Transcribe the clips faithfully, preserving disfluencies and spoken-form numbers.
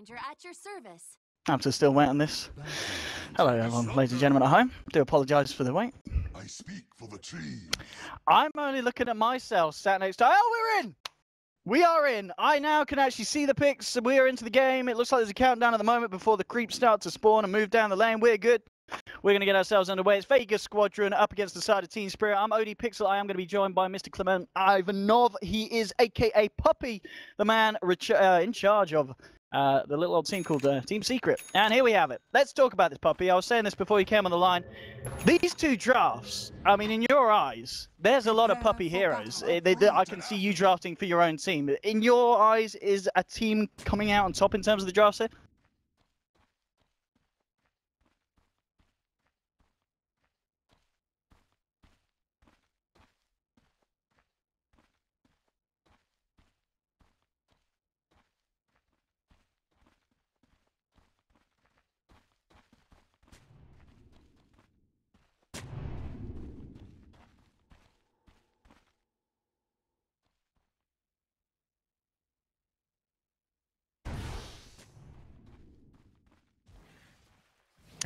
Windranger at your service. I'm still waiting on this. Hello everyone, ladies and gentlemen at home. Do apologise for the wait. I speak for the tree. I'm only looking at myself sat next to... Oh, we're in! We are in. I now can actually see the picks. We are into the game. It looks like there's a countdown at the moment before the creeps start to spawn and move down the lane. We're good. We're going to get ourselves underway. It's Vegas Squadron up against the side of Team Spirit. I'm Odie Pixel. I am going to be joined by Mister Clement Ivanov. He is a k a. Puppy, the man uh, in charge of uh, the little old team called uh, Team Secret. And here we have it. Let's talk about this, Puppy. I was saying this before you came on the line. These two drafts, I mean, in your eyes, there's a lot of Puppy heroes. They, they, I can see you drafting for your own team. In your eyes, is a team coming out on top in terms of the draft set?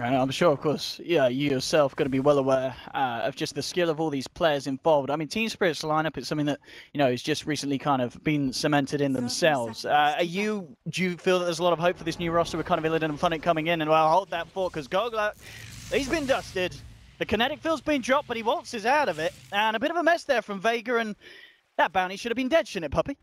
And I'm sure, of course, yeah, you yourself going to be well aware uh, of just the skill of all these players involved. I mean, Team Spirit's lineup is something that, you know, has just recently kind of been cemented in themselves. Uh, are you, do you feel that there's a lot of hope for this new roster with kind of Illident and Funnik coming in? And well, hold that thought, because Goglak, he's been dusted. The kinetic field's been dropped, but he waltzes out of it. And a bit of a mess there from Vega, and that bounty should have been dead, shouldn't it, Puppy?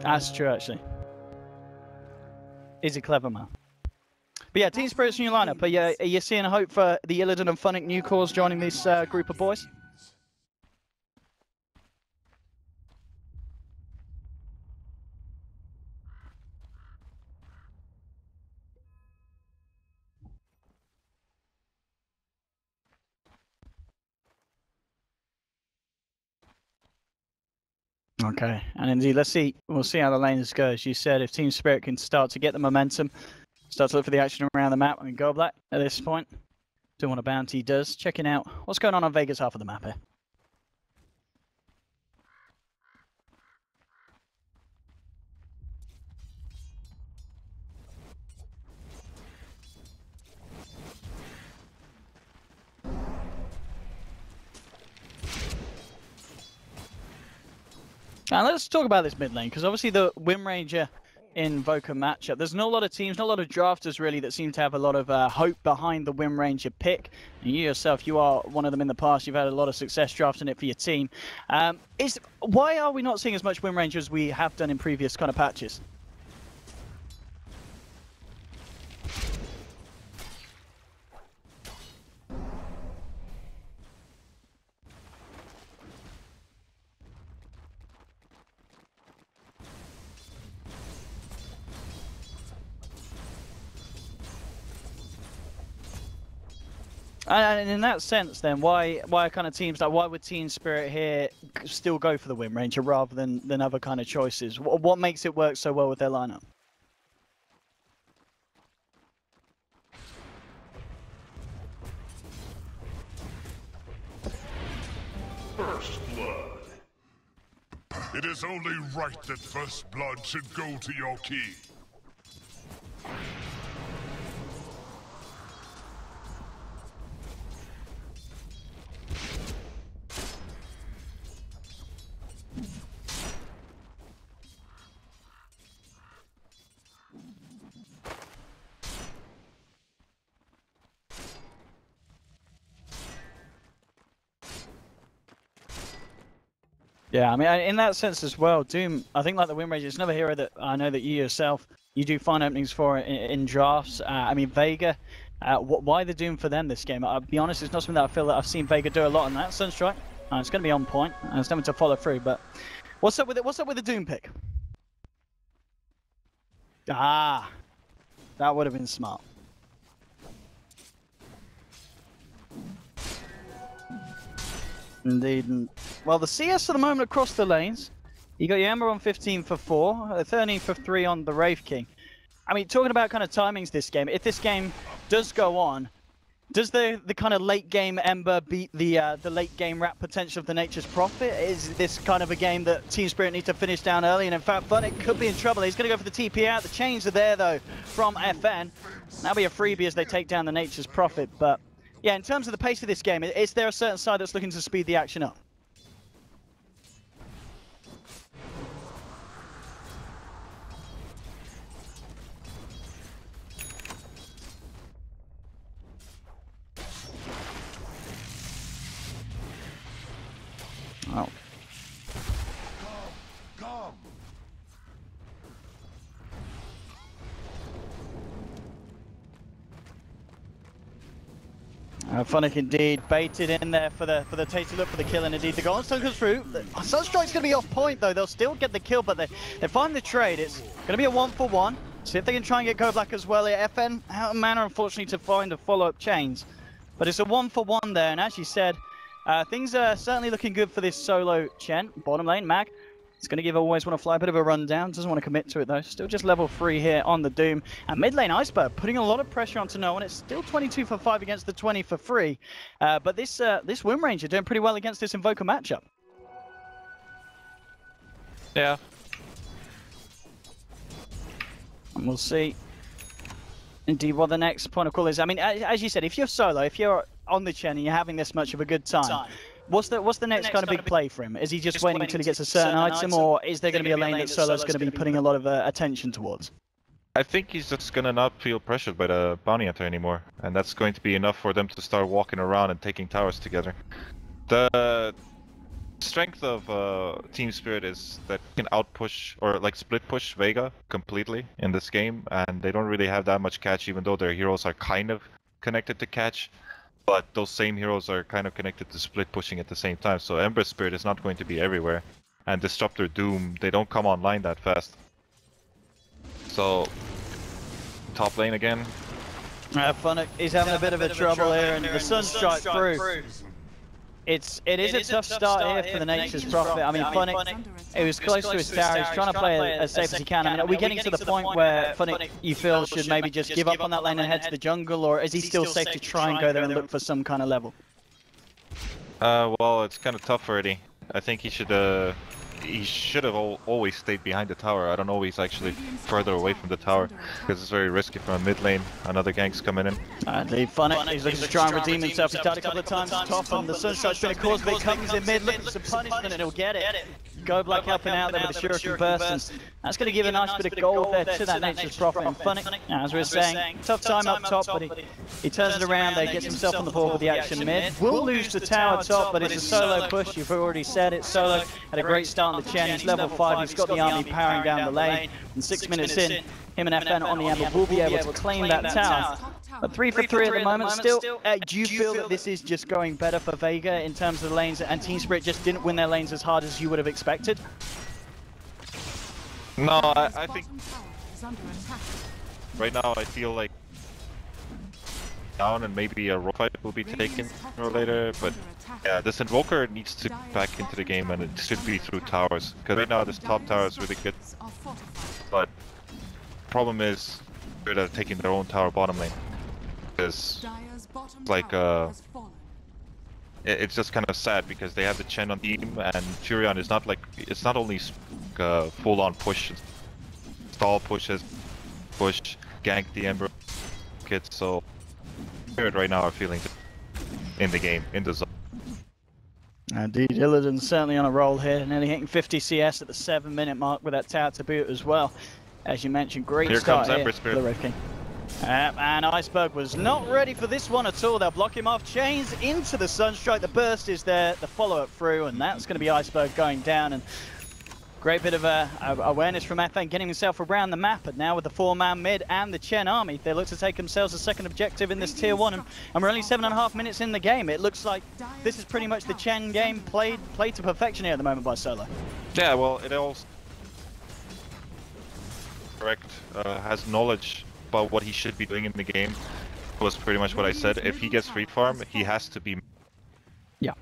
That's true, actually. He's a clever man. But yeah, Team Spirit's new lineup. Are you, are you seeing a hope for the Illident and Funnik new cores joining this uh, group of boys? Okay, and indeed, let's see. We'll see how the lanes go. As you said, if Team Spirit can start to get the momentum, start to look for the action around the map. I mean, Goblak at this point, doing what a bounty does, checking out what's going on on Vegas half of the map here. Now let's talk about this mid lane, because obviously the Windranger Invoker matchup, there's not a lot of teams, not a lot of drafters really that seem to have a lot of uh, hope behind the Windranger pick. And you yourself, you are one of them in the past. You've had a lot of success drafting it for your team. Um, is, why are we not seeing as much Windranger as we have done in previous kind of patches? And in that sense, then, why why kind of teams like why would Team Spirit here still go for the Windranger rather than than other kind of choices? What, what makes it work so well with their lineup? First blood. It is only right that first blood should go to your key. Yeah, I mean, in that sense as well, Doom, I think like the Windranger, it's another hero that I know that you yourself, you do find openings for in, in drafts. Uh, I mean, Vega, uh, wh why the Doom for them this game? I'll be honest, it's not something that I feel that I've seen Vega do a lot on that. Sunstrike, uh, it's going to be on point, and it's something to follow through, but what's up with it? What's up with the Doom pick? Ah, that would have been smart. Indeed. Well, the C S at the moment across the lanes. You got your Ember on fifteen for four, thirteen for three on the Wraith King. I mean, talking about kind of timings this game, if this game does go on, Does the the kind of late game Ember beat the uh, the late game rap potential of the Nature's Prophet? Is this kind of a game that Team Spirit needs to finish down early? And in fact, Funnik could be in trouble. He's going to go for the T P out. The chains are there though from F N. That'll be a freebie as they take down the Nature's Prophet. But yeah, in terms of the pace of this game, is there a certain side that's looking to speed the action up? Oh. Come, come. Uh, Funnik indeed baited in there for the for the take to look for the kill, and indeed the golden stone comes through. Sunstrike's gonna be off point though. They'll still get the kill, but they they find the trade. It's gonna be a one for one. See if they can try and get Goglak as well. Yeah, F N out of manner unfortunately to find a follow up chains, but it's a one for one there, and as you said. Uh, things are certainly looking good for this solo Chen. Bottom lane, Mag. It's going to give Always Want to Fly a bit of a rundown. Doesn't want to commit to it, though. Still just level three here on the Doom. And mid lane Iceberg putting a lot of pressure onto no one. It's still twenty-two for five against the twenty for three. Uh, but this, uh, this Windranger doing pretty well against this Invoker matchup. Yeah. And we'll see indeed what the next point of call is. I mean, as you said, if you're solo, if you're on the Chen and you're having this much of a good time, time. what's the what's the next, the next kind of big play for him? Is he just, just waiting until he gets a certain, certain item, item, or is there going to be a lane that Solo's going to be putting a lot of uh, attention towards? I think he's just going to not feel pressured by the Bounty Hunter anymore, and that's going to be enough for them to start walking around and taking towers together. The strength of uh, Team Spirit is that you can outpush or like split push Vega completely in this game, and they don't really have that much catch, even though their heroes are kind of connected to catch. But those same heroes are kind of connected to split pushing at the same time, so Ember Spirit is not going to be everywhere. And Disruptor, Doom, they don't come online that fast. So, top lane again. Uh, Funnik is having a bit, a bit of a trouble here, and the Sunstrike through. It's, it is it a is tough, tough start, start here for the Nature's Prophet. I mean, Funnik, I mean, it was close, close to his tower, he's trying to play as safe as he can. I mean, are we getting, getting to the point where Funnik, you feel, should maybe just give up on that lane and head to the jungle, or is he still safe to try and go there and look for some kind of level? Uh, well, it's kind of tough already. I think he should, uh, he should have al always stayed behind the tower. I don't know he's actually further away from the tower, because it's very risky from a mid lane. Another gank's coming in. And the Funnik, he's looking to try and redeem himself. He's died a couple of times, top on the Sunshine's been a cause, but it comes in mid, looking for some punishment, and he'll get it. Goblak helping out there with the Shuriken burst, and that's going to give a nice bit of gold there to that Nature's Prophet. And Funnik, as we were saying, tough time up top, but he turns it around there, gets himself on the board with the action mid. Will lose the tower top, but it's a solo push. You've already said it, solo had a great start. The Chen, he's level five, he's got the army powering down the lane, and six minutes in, him and F N on the Ember will be able to claim that tower. But three for three at the moment, still, uh, do you feel that this is just going better for Vega in terms of the lanes, and Team Spirit just didn't win their lanes as hard as you would have expected? No, I, I think right now I feel like down and maybe a roll fight will be taken sooner or later, but yeah, this Invoker needs to back into the game, and it should be through towers, because right now this top tower is really good, but problem is they're taking their own tower bottom lane, because like uh, it's just kind of sad because they have the Chen on team, and Furion is not like, it's not only uh, full on push, stall pushes, push, gank the Ember kids, so right now are feeling in the game, in the zone. Indeed, Illident certainly on a roll here, nearly hitting fifty C S at the seven minute mark with that tower to boot as well. As you mentioned, great here start comes here Ember Spirit. For the Wraith King. Uh, and Iceberg was not ready for this one at all. They'll block him off, chains into the Sunstrike, the burst is there, the follow up through, and that's going to be Iceberg going down. And great bit of uh, awareness from F N, getting himself around the map, and now with the four-man mid and the Chen army, they look to take themselves a second objective in this tier one, and, and we're only seven and a half minutes in the game. It looks like this is pretty much the Chen game played played to perfection here at the moment by Solo. Yeah, well, it all correct uh, has knowledge about what he should be doing in the game. Was pretty much what I said. If he gets free farm, he has to be. Yeah.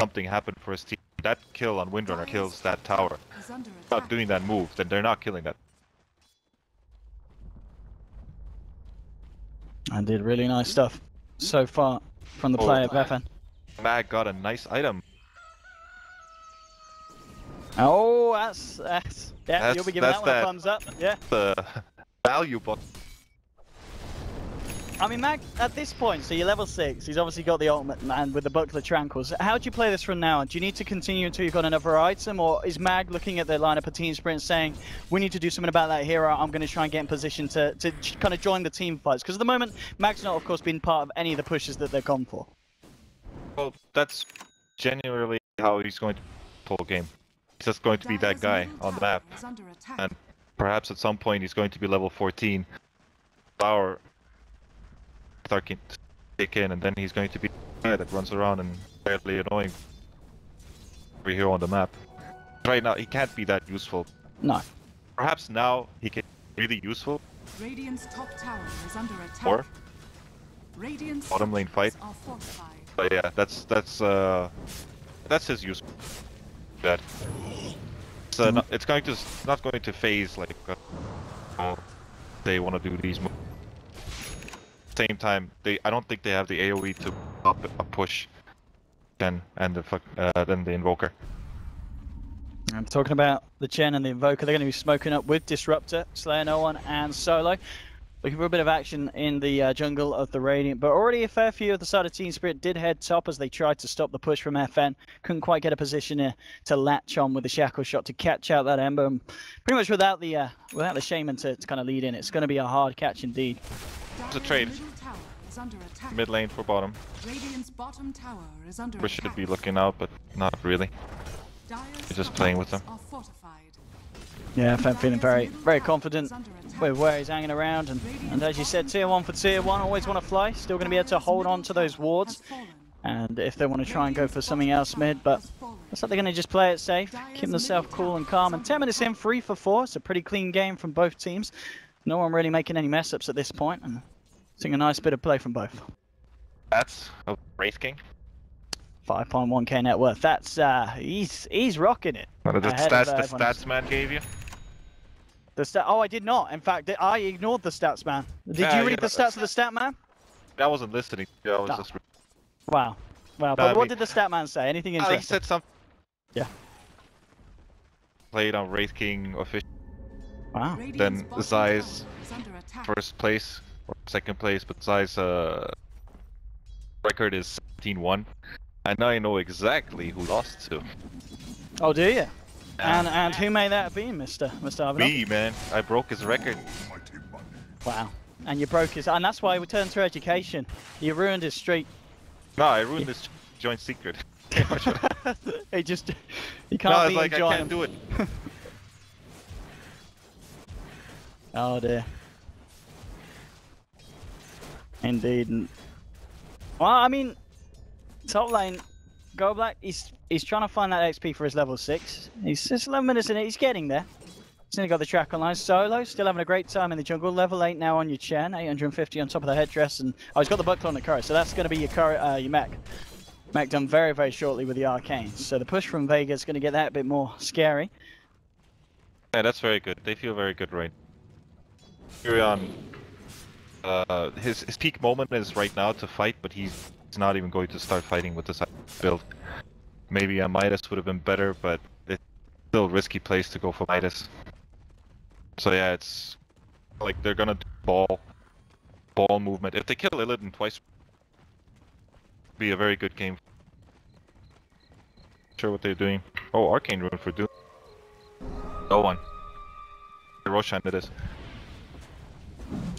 Something happened for his team. That kill on Windrunner kills that tower. Stop doing that move, then they're not killing that. And did really nice stuff. so far from the oh, player Baffin. Mag got a nice item. Oh, that's that's yeah. That's, you'll be giving that one that, a thumbs up. Yeah. The value box. I mean, Mag, at this point, so you're level six. He's obviously got the ultimate man with the Buckler Tranquils. How do you play this from now? Do you need to continue until you've got another item, or is Mag looking at their lineup of Team Sprint saying, "We need to do something about that hero. I'm going to try and get in position to to kind of join the team fights"? Because at the moment, Mag's not, of course, been part of any of the pushes that they've gone for. Well, that's genuinely how he's going to play the game. He's just going to be that guy on the map, and perhaps at some point he's going to be level fourteen. Our start to kick in, and then he's going to be the guy that runs around and fairly annoying over here on the map. Right now, he can't be that useful. No. Perhaps now he can be really useful. Radiant's top tower is under attack. Or Radiant's bottom lane fight. But yeah, that's that's uh that's his use. That. It's, uh, not, it's going to it's not going to phase like uh, they want to do these moves. Same time, they I don't think they have the A O E to up a push, Chen and the uh, then the Invoker. I'm talking about the Chen and the Invoker. They're going to be smoking up with Disruptor, Slayer No One, and Solo. Looking for a bit of action in the uh, jungle of the Radiant, but already a fair few of the side of Team Spirit did head top as they tried to stop the push from F N. Couldn't quite get a position here to latch on with the Shackle Shot to catch out that Ember. And pretty much without the uh, without the Shaman to, to kind of lead in, it's going to be a hard catch indeed. It's a trade. Mid lane for bottom. Radiant's bottom tower is under we should attack. Be looking out, but not really. We're just playing with them. Yeah, I'm feeling very, very confident with where he's hanging around, and, and as you said, tier one for tier one, always want to fly, still going to be able to hold on to those wards, and if they want to try and go for something else mid, but looks like they're going to just play it safe, keep themselves cool and calm, and ten minutes in, three for four, it's a pretty clean game from both teams, no one really making any mess-ups at this point, and seeing a nice bit of play from both. That's a Wraith King. five point one K net worth, that's, uh, he's, he's rocking it. What are the stats the stats man gave you? The stat, oh I did not, in fact, I ignored the stats man. Did yeah, you read yeah, the stats of the stat man? I wasn't listening, I was no. just... Wow, wow, but no, what I mean, did the stat man say? Anything interesting? He said something. Yeah. Played on Wraith King official. Wow. Then Zai's first place, or second place, but Zai's, uh, record is seventeen one. And now I know exactly who lost to. Oh, do you? And and who may that be, Mister Mister Ivanov? Me, man. I broke his record. Wow. And you broke his... And that's why we turned to education. You ruined his streak. No, I ruined yeah. his joint secret. He just... He can't no, be like, I can't him. do it. Oh, dear. Indeed. Well, I mean... Top lane, Goglak, he's he's trying to find that X P for his level six. He's just eleven minutes in it, he's getting there. He's only got the track online. Solo, still having a great time in the jungle. Level eight now on your Chen, eight hundred fifty on top of the headdress. And oh, he's got the buckler on the Curry, so that's going to be your curry, uh, your mech. Mech done very, very shortly with the Arcane. So the push from Vega is going to get that a bit more scary. Yeah, that's very good. They feel very good, right? Furion, uh, his, his peak moment is right now to fight, but he's... It's not even going to start fighting with this build. Maybe a Midas would have been better, but it's still a risky place to go for Midas. So yeah, it's like they're gonna do ball, ball movement. If they kill Illident twice, it'd be a very good game. Not sure what they're doing. Oh, Arcane Rune for Doom. No one. Roshan it is.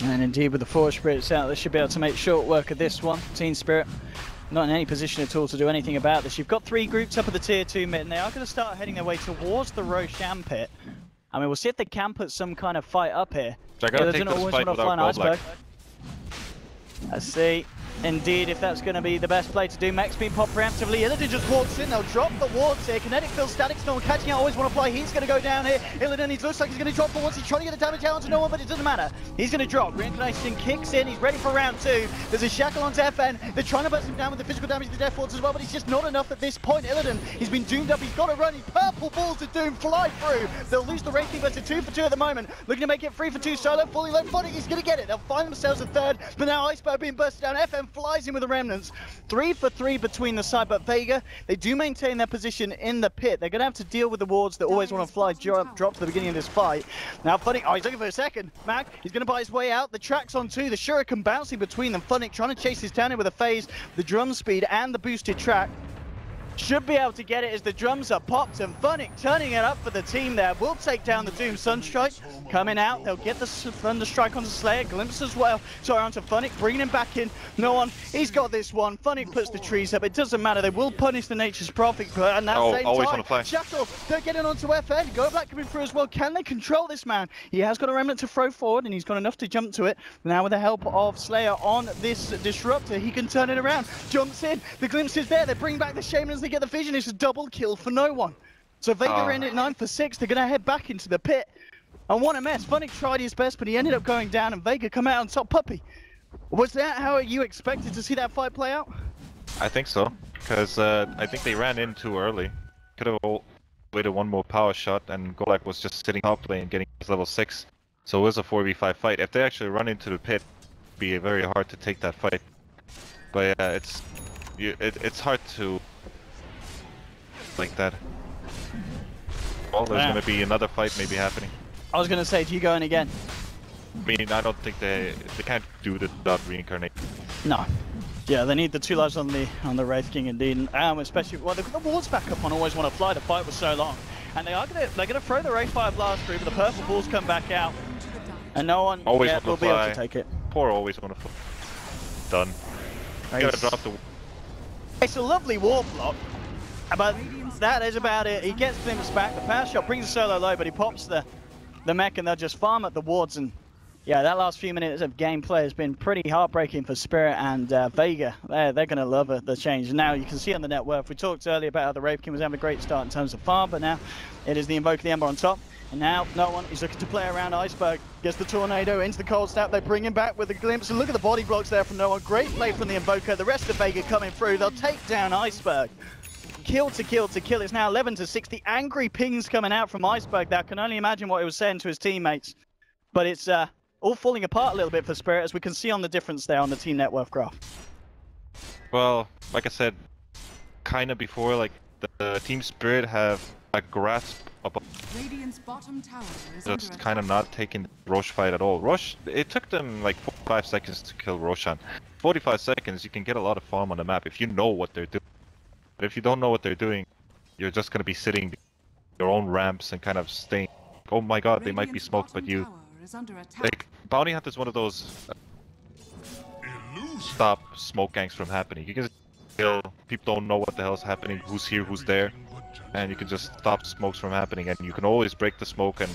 And indeed, with the Forge Spirits out, they should be able to make short work of this one. Team Spirit, not in any position at all to do anything about this. You've got three groups up at the Tier two mid, and they are going to start heading their way towards the Roshan pit. I mean, we'll see if they can put some kind of fight up here. So yeah, they don't always want to fly an iceberg. Let's see. Indeed, if that's going to be the best play to do. Mech's been popped preemptively. Illident just walks in. They'll drop the wards here. Kinetic Fill, Static Storm catching out. Always want to fly. He's going to go down here. Illident, he looks like he's going to drop for once. He's trying to get the damage out onto no one, but it doesn't matter. He's going to drop. Reincarnation kicks in. He's ready for round two. There's a shackle onto F N. They're trying to burst him down with the physical damage to the Death Wards as well, but it's just not enough at this point. Illident, he's been doomed up. He's got to run. He purple balls to Doom fly through. They'll lose the Wraith King, but it's a two for two at the moment. Looking to make it three for two. Solo fully left footing. He's going to get it. They'll find themselves a third, but now Iceberg being bursted down. F N flies in with the remnants. Three for three between the side, but Vega, they do maintain their position in the pit. They're going to have to deal with the wards that always want to fly drop, drop to the beginning of this fight. Now Funnik, oh, he's looking for a second. Mac, he's going to buy his way out. The track's on two. The shuriken bouncing between them. Funnik trying to chase his down in with a phase, the drum speed, and the boosted track. Should be able to get it as the drums are popped, and Funnik turning it up for the team there. Will take down the Doom Sunstrike. Coming out, they'll get the Thunderstrike onto Slayer. Glimpse as well. Sorry, onto Funnik, bringing him back in. No one. He's got this one. Funnik puts the trees up. It doesn't matter. They will punish the Nature's Prophet. And that oh, same always time, on a play. Shuttle, they're getting onto F N. Goblak coming through as well. Can they control this man? He has got a remnant to throw forward, and he's got enough to jump to it. Now with the help of Slayer on this Disruptor, he can turn it around. Jumps in. The Glimpse is there. They bring back the Shaman's. They get the vision, it's a double kill for no one. So Vega oh. in at nine for six, they're going to head back into the pit. And what a mess. Funnik tried his best, but he ended up going down, and Vega come out on top. Puppy, was that how you expected to see that fight play out? I think so, because uh, I think they ran in too early. Could have waited one more power shot, and Goglak was just sitting top lane getting his level six. So it was a four v five fight. If they actually run into the pit, it would be very hard to take that fight. But yeah, uh, it's, it, it's hard to... like that. Well, there's yeah. going to be another fight maybe happening. I was going to say, do you go in again? I mean, I don't think they they can't do this without reincarnating. No. Yeah, they need the two lives on the on the Wraith King indeed. Um, especially well, they've got the wards back up on Always Want to Fly. The fight was so long, and they are going to they're going to throw the Wraith Fire Blast through, but the purple balls come back out, and no one always yeah, will fly. be able to take it. Poor Always Want to Fly. Done. Nice. You gotta drop the. It's a lovely ward block. But that is about it. He gets Flimps back. The power shot brings the solo low, but he pops the, the mech, and they'll just farm at the wards. And yeah, that last few minutes of gameplay has been pretty heartbreaking for Spirit and uh, Vega. They're, they're going to love it, the change. Now you can see on the net worth, we talked earlier about how the Wraith King was having a great start in terms of farm, but now it is the Invoker, the Ember on top. And now no one is looking to play around Iceberg. Gets the tornado into the cold snap. They bring him back with a glimpse. And look at the body blocks there from no one. Great play from the Invoker. The rest of Vega coming through. They'll take down Iceberg. Kill to kill to kill. It's now eleven to sixty. Angry pings coming out from Iceberg. That can only imagine what he was saying to his teammates. But it's uh, all falling apart a little bit for Spirit, as we can see on the difference there on the team net worth graph. Well, like I said, kind of before, like the, the Team Spirit have a grasp about. Radiant's bottom tower is just kind of not taking the Rosh fight at all. Rosh, it took them like forty-five seconds to kill Roshan. forty-five seconds, you can get a lot of farm on the map if you know what they're doing. But if you don't know what they're doing, you're just going to be sitting your own ramps and kind of staying. Oh my god, they might be smoked, but you... Like, Bounty Hunter is one of those... Uh, stop smoke gangs from happening. You can just kill, people don't know what the hell is happening, who's here, who's there. And you can just stop smokes from happening, and you can always break the smoke and...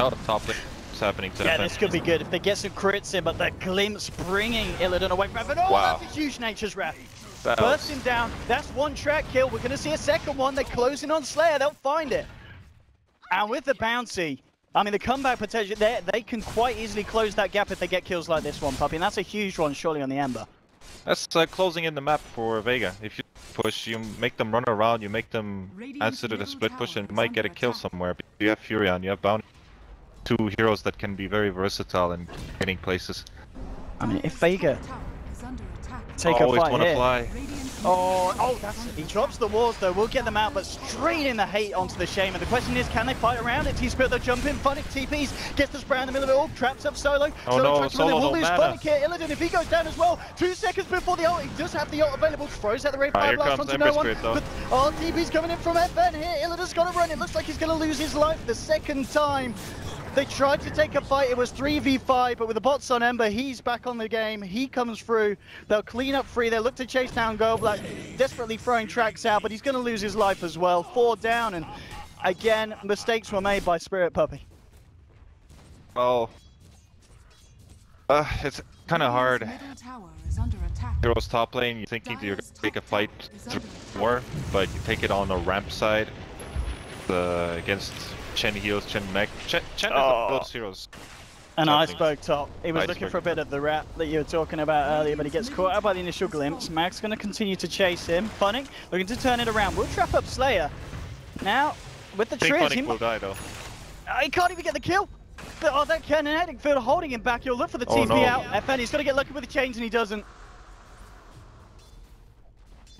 Out of top lane. Happening to yeah, this could be good if they get some crits in, but that Glimpse bringing Illident away from it. Oh, wow. That's a huge Nature's Wrath. Bursting was... down. That's one track kill. We're going to see a second one. They're closing on Slayer. They'll find it. And with the bouncy, I mean, the comeback potential, they can quite easily close that gap if they get kills like this one, Puppy. And that's a huge one, surely, on the Ember. That's uh, closing in the map for Vega. If you push, you make them run around, you make them answer to the split push, and you might get a kill somewhere. You have Fury on, you have Bounty. Two heroes that can be very versatile in getting places. I mean, if Vega take oh, a fight wanna here. Fly. Oh, oh, that's it. He drops the walls though. We'll get them out, but straight in the hate onto the Shaman. The question is, can they fight around it? Team Spirit, they'll jump in. Funnik T Ps gets the spray in the middle of it all. Traps up solo. Oh solo no, tracks solo will lose Funnik here. Illident, if he goes down as well, two seconds before the ult, he does have the ult available. Throws out the Wraith Fire Blast onto no one. But, oh, T P's coming in from F N here. Illident's got to run. It looks like he's going to lose his life the second time. They tried to take a fight, it was three v five, but with the bots on Ember, he's back on the game, he comes through, they'll clean up free, they'll look to chase down Goblak, desperately throwing tracks out, but he's going to lose his life as well, four down, and again, mistakes were made by Spirit, Puppy. Well, uh, it's kind of hard. Heroes top lane, you're thinking you're going to take a fight more, but you take it on the ramp side uh, against... Chen heals, Chen mech. Chen, Chen oh. is one of those heroes. And Iceberg top. He was Iceberg. looking for a bit of the wrap that you were talking about earlier, but he gets caught out by the initial Glimpse. Mag's going to continue to chase him. Funnik looking to turn it around. We'll trap up Slayer. Now, with the trick, he will die though. Uh, he can't even get the kill. Oh, that kinetic field holding him back. He'll look for the T P oh, no. out. F N, he's got to get lucky with the chains, and he doesn't.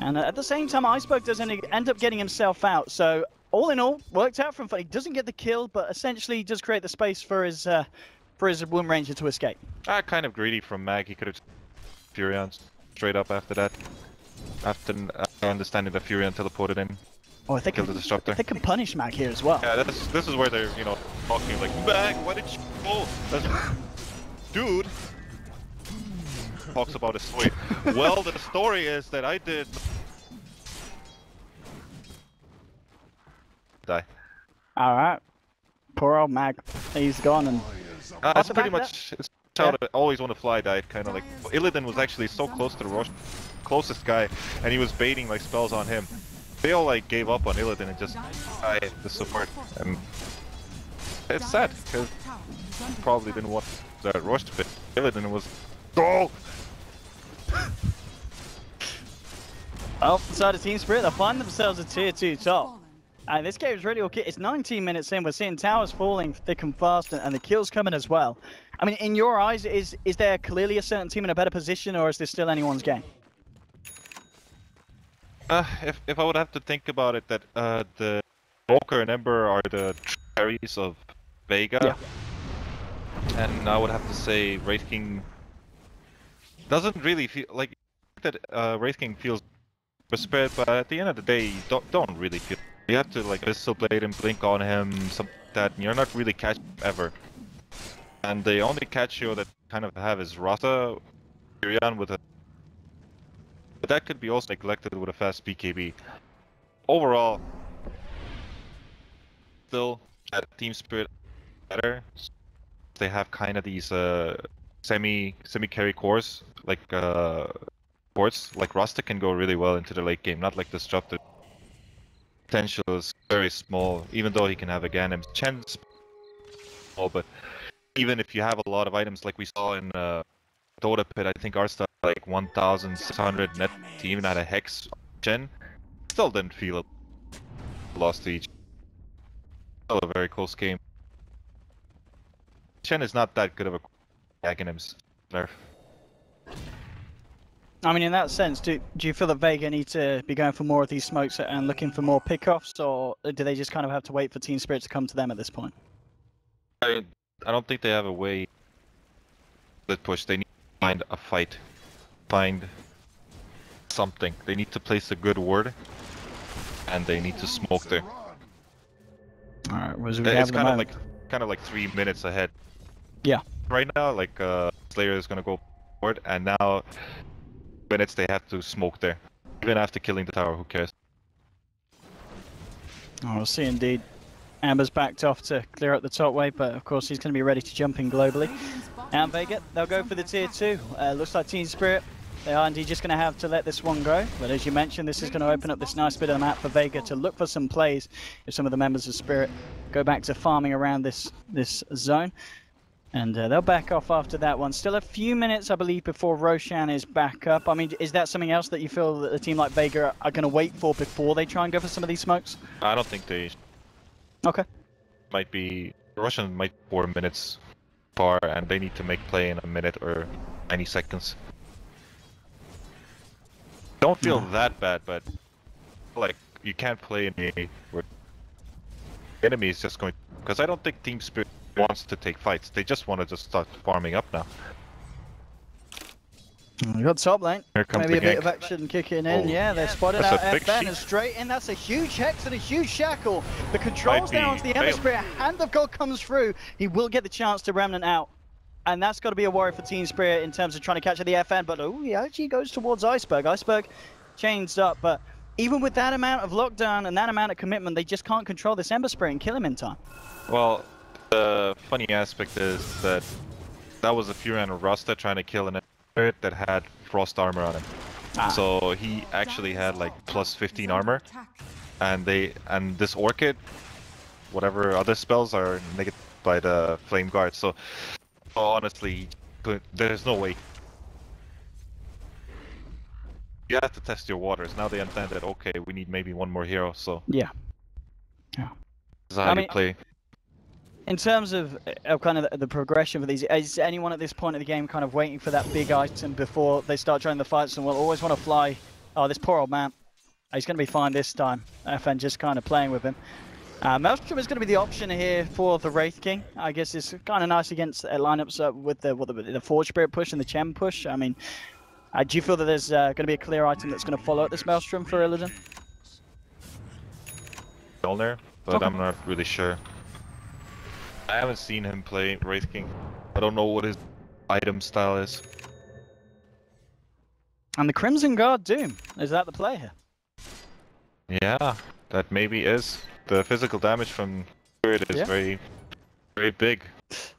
And at the same time, Iceberg doesn't end up getting himself out. So all in all, worked out from Funnik. He doesn't get the kill, but essentially does create the space for his uh, for his Windranger to escape. Ah, kind of greedy from Mag. He could have Furion straight up after that. After uh, understanding that Furion teleported in. Oh, I think killed the Disruptor. They can punish Mag here as well. Yeah, this this is where they're you know talking like Mag. Why did you go? Oh, dude. Talks about his sweet. Well, the story is that I did die. All right, poor old Mag, he's gone and. Uh, that's pretty much it's how I always want to fly died, kind of like Illident was actually so close to the Roshan, closest guy, and he was baiting like spells on him. They all like gave up on Illident and just died the support, and it's sad because probably didn't want that Rosh to fit. Illident was. Go! Well, inside of Team Spirit, they find themselves a tier two top. And this game is really okay. It's nineteen minutes in, we're seeing towers falling thick and fast, and the kills coming as well. I mean, in your eyes, is is there clearly a certain team in a better position, or is this still anyone's game? Uh, if, if I would have to think about it, that uh, the Invoker and Ember are the cherries of Vega. Yeah. And I would have to say Wraith King doesn't really feel like that. uh, Wraith King feels spared, but at the end of the day, you don't, don't really feel. You have to like Vessel Blade and blink on him, something like that, and you're not really catch ever. And the only catch you that kind of have is Rata, Furion with a. But that could be also neglected with a fast B K B. Overall, still at Team Spirit better. They have kind of these uh, semi semi carry cores. Like uh ports, like Rasta can go really well into the late game, not like Disruptor. Potential is very small, even though he can have a Ganem. Chen's small, but even if you have a lot of items like we saw in uh Dota Pit, I think Arsta like one thousand six hundred net even had a hex on Chen. Still didn't feel it. Lost to each. Still a very close game. Chen is not that good of a Ganem's nerf. I mean, in that sense, do do you feel that Vega need to be going for more of these smokes and looking for more pickoffs, or do they just kind of have to wait for Team Spirit to come to them at this point? I I don't think they have a way to push. They need to find a fight, find something. They need to place a good word, and they need to smoke there. All right, what does we have? It's kind of like kind of like three minutes ahead. Yeah. Right now, like uh, Slayer is gonna go forward, and now. Minutes they have to smoke there. Even after killing the tower, who cares? Oh, we'll see indeed. Amber's backed off to clear up the top way, but of course he's going to be ready to jump in globally. And Vega, they'll go for the tier two. Uh, looks like Team Spirit, they are indeed just going to have to let this one go. But as you mentioned, this is going to open up this nice bit of the map for Vega to look for some plays if some of the members of Spirit go back to farming around this, this zone. And uh, they'll back off after that one. Still a few minutes, I believe, before Roshan is back up. I mean, is that something else that you feel that a team like Vega are going to wait for before they try and go for some of these smokes? I don't think they... Okay. Might be... Roshan might be four minutes far, and they need to make play in a minute or ninety seconds. Don't feel mm. that bad, but... Like, you can't play in a... where the enemy is just going... Because I don't think Team Spirit... wants to take fights. They just want to just start farming up now. We got top lane. Here comes Maybe a gank. Bit of action kicking in. Oh. Yeah, they're spotted that's out. F N and straight in. That's a huge hex and a huge shackle. The controls down to the Ember Spirit. Hand of God comes through. He will get the chance to remnant out. And that's got to be a worry for Team Spirit in terms of trying to capture the F N. But oh, he actually goes towards Iceberg. Iceberg chains up. But even with that amount of lockdown and that amount of commitment, they just can't control this Ember Spirit and kill him in time. Well. The funny aspect is that that was a Furion and Rasta trying to kill an Spirit that had frost armor on him. Ah. So he actually had like plus fifteen armor, and they and this Orchid, whatever other spells are negative by the Flame Guard. So honestly, there's no way. You have to test your waters. Now they understand that okay, we need maybe one more hero. So yeah, yeah. This is how I you mean... play. In terms of, of kind of the, the progression for these, is anyone at this point of the game kind of waiting for that big item before they start joining the fights and will always want to fly Oh, this poor old man. He's going to be fine this time. F N just kind of playing with him. Uh, Maelstrom is going to be the option here for the Wraith King. I guess it's kind of nice against uh, lineups uh, with the, the, the Forge Spirit push and the Chen push. I mean, uh, do you feel that there's uh, going to be a clear item that's going to follow up this Maelstrom for Illidan? There, but okay. I'm not really sure. I haven't seen him play Wraith King. I don't know what his item style is. And the Crimson Guard Doom, is that the play here? Yeah, that maybe is. The physical damage from Spirit is yeah. very, very big.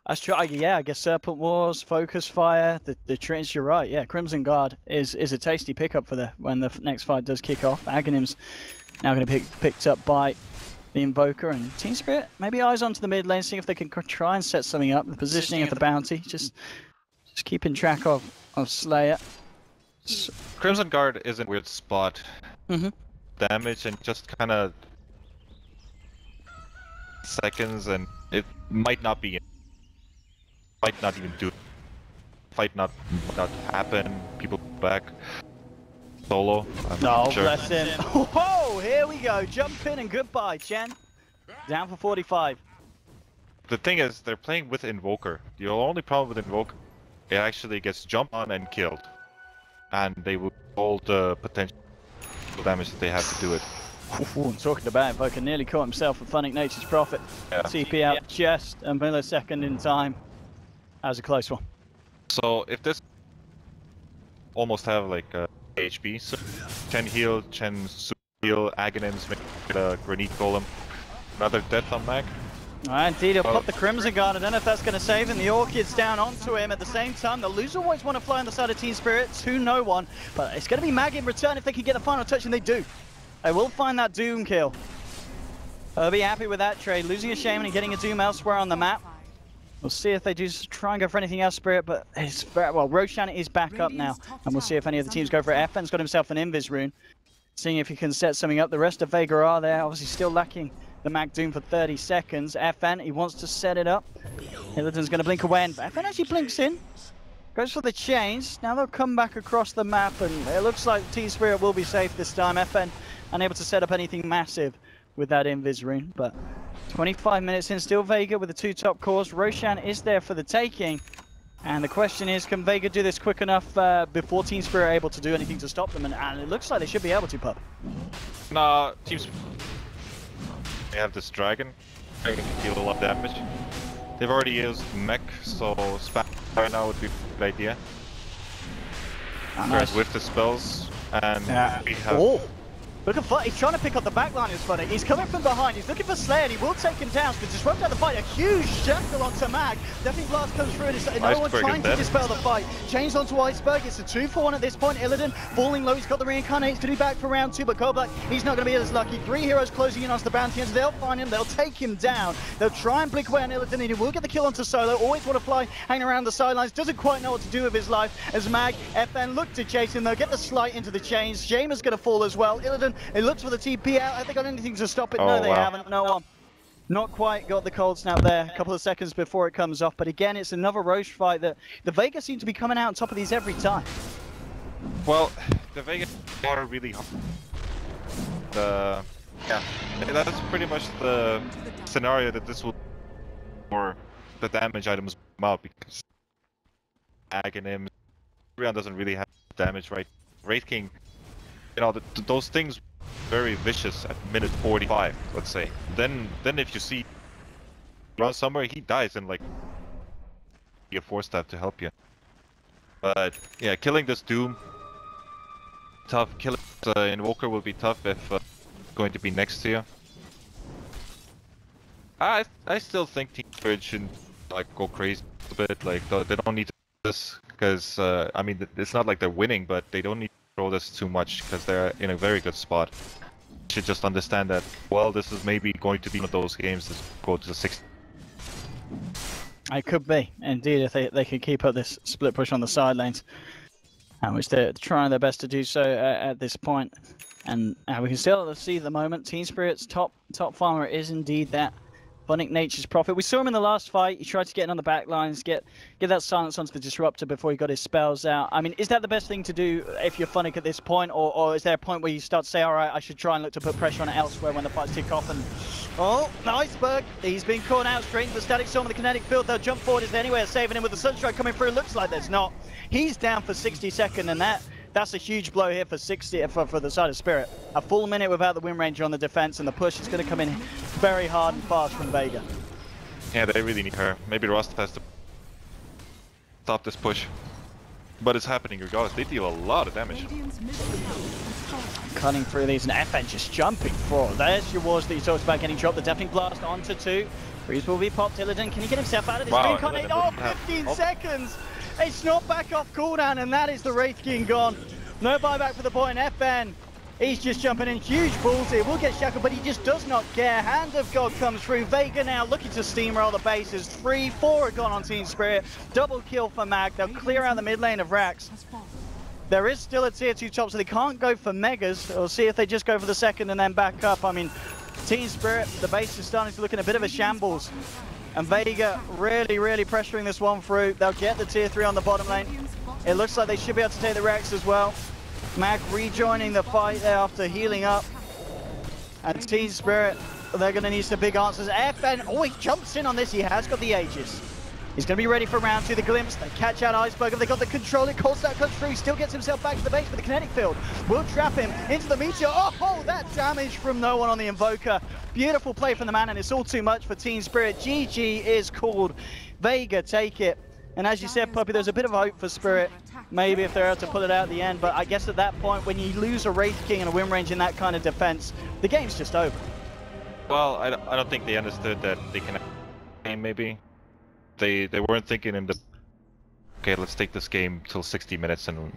That's true. Yeah, I guess Serpent Wars, Focus Fire, the the Trinity. You're right. Yeah, Crimson Guard is is a tasty pickup for the when the next fight does kick off. Aghanim's now going to be picked up by the Invoker and Team Spirit. Maybe eyes onto the mid lane, seeing if they can try and set something up. The positioning of the bounty, just just keeping track of of Slayer. So Crimson Guard is in a weird spot. Mm-hmm. Damage and just kind of seconds, and it might not be, might not even do, fight not not happen. People back solo. No, oh, sure. Bless him. Whoa! Here we go. Jump in and goodbye, Chen. Down for forty-five. The thing is, they're playing with Invoker. The only problem with Invoker, it actually gets jumped on and killed, and they will hold the potential damage that they have to do it. Ooh, I'm talking about Invoker nearly caught himself with Funnik Nature's Prophet. Yeah. T P out yeah. just a millisecond in time. That was a close one. So if this almost have like uh, H P, so Chen heal, Chen heal, Aghanims, make a Granite Golem, another death on Mag. Alright, indeed, he'll oh. pop the Crimson Guard. I don't know if that's going to save him. The Orchid's down onto him. At the same time, the loser always want to fly on the side of Team Spirit to no one. But it's going to be Mag in return if they can get the final touch, and they do. They will find that Doom kill. They'll be happy with that trade. Losing a Shaman and getting a Doom elsewhere on the map. We'll see if they do try and go for anything else, Spirit, but it's very well. Roshan is back up now, and we'll see if any of the teams go for it. F N's got himself an Invis rune, seeing if he can set something up. The rest of Vega are there, obviously still lacking the Mag Doom for thirty seconds. F N, he wants to set it up. Illidan's going to blink away, and F N actually blinks in. Goes for the chains. Now they'll come back across the map, and it looks like Team Spirit will be safe this time. F N unable to set up anything massive with that Invis rune, but twenty-five minutes in, still Vega with the two top cores. Roshan is there for the taking, and the question is, can Vega do this quick enough uh, before Team Spirit are able to do anything to stop them? And, and it looks like they should be able to, Pup. Nah, Team Spirit, they have this dragon. Dragon can deal a lot of damage. They've already used mech, so spam right now would be a good idea. Ah, nice. With the spells, and yeah. we have... Oh. Look at Funnik, he's trying to pick up the backline as Funnik. He's coming from behind, he's looking for Slayer, and he will take him down, because he's run out the fight. A huge circle onto Mag. Definitely Blast comes through, and it's no one trying to dispel the fight. Changed onto Iceberg, it's a two for one at this point. Illidan falling low, he's got the reincarnate, he's going to be back for round two, but Goblak, he's not going to be as lucky. Three heroes closing in onto the bounty hunter, they'll find him, they'll take him down. They'll try and blink away on Illidan, and he will get the kill onto Solo. Always want to fly, hanging around the sidelines, doesn't quite know what to do with his life, as Mag, F N look to chase him, they'll get the slight into the chains. Jamer's going to fall as well. Illidan, it looks for the T P out. Have they got anything to stop it? Oh, no, they wow. haven't. No one. Not quite got the cold snap there. A couple of seconds before it comes off. But again, it's another Roche fight that the Vega seem to be coming out on top of these every time. Well, the Vega are really hard. The yeah, that's pretty much the scenario that this will or the damage items come out, because Aghanim Rion doesn't really have damage right. Wraith King. You know, the, those things were very vicious at minute forty-five, let's say. Then then if you see run somewhere, he dies and like be a four staff to help you. But yeah, killing this Doom tough. Killing uh, Invoker will be tough if uh, going to be next to you. I I still think Team Spirit shouldn't like go crazy a bit. Like they don't need to do this, because uh, I mean it's not like they're winning, but they don't need. Throw this too much, because they're in a very good spot. Should just understand that. Well, this is maybe going to be one of those games that go to the sixth. It could be indeed if they they could keep up this split push on the side lanes, and which they're trying their best to do so uh, at this point. And uh, we can still see at the moment Team Spirit's top top farmer is indeed that Funnik, Nature's Prophet. We saw him in the last fight. He tried to get in on the back lines, get get that silence onto the Disruptor before he got his spells out. I mean, is that the best thing to do if you're Funnik at this point, or, or is there a point where you start to say, all right, I should try and look to put pressure on it elsewhere when the fights kick off? And oh, Iceberg, he's been caught out straight into the static storm of the kinetic field. They'll jump forward. Is there anywhere saving him with the Sunstrike coming through? Looks like there's not. He's down for sixty seconds, and that that's a huge blow here for sixty for, for the side of Spirit. A full minute without the Windranger on the defense, and the push is going to come in very hard and fast from Vega. Yeah, they really need her. Maybe Rust has to stop this push. But it's happening regardless. They deal a lot of damage. Cutting through these, and F N just jumping for. There's your wards that you talked about getting dropped. The Deafening Blast onto two. Freeze will be popped. Illident, can he get himself out of this? Wow, oh, fifteen oh. seconds! It's not back off cooldown, and that is the Wraith King gone. No buyback for the boy in F N. He's just jumping in. Huge balls here. Will get shackled, but he just does not care. Hand of God comes through. Vega now looking to steamroll the bases. Three, four are gone on Team Spirit. Double kill for Mag. They'll clear out the mid lane of Rax. There is still a tier two top, so they can't go for Megas. We'll see if they just go for the second and then back up. I mean, Team Spirit, the base is starting to look in a bit of a shambles. And Vega really, really pressuring this one through. They'll get the tier three on the bottom lane. It looks like they should be able to take the Rex as well. Mag rejoining the fight there after healing up. And Team Spirit, they're going to need some big answers. F N, oh, he jumps in on this. He has got the Aegis. He's going to be ready for round two. The Glimpse, they catch out Iceberg. Have they got the control? It calls that comes through. Still gets himself back to the base, but the kinetic field will trap him into the Meteor. Oh, that damage from no one on the Invoker. Beautiful play from the man, and it's all too much for Team Spirit. G G is called. Vega take it. And as you said, Puppy, there's a bit of hope for Spirit. Maybe if they're able to pull it out at the end. But I guess at that point, when you lose a Wraith King and a Windranger in that kind of defense, the game's just over. Well, I don't think they understood that they can game, maybe. They, they weren't thinking in the, okay, let's take this game till sixty minutes and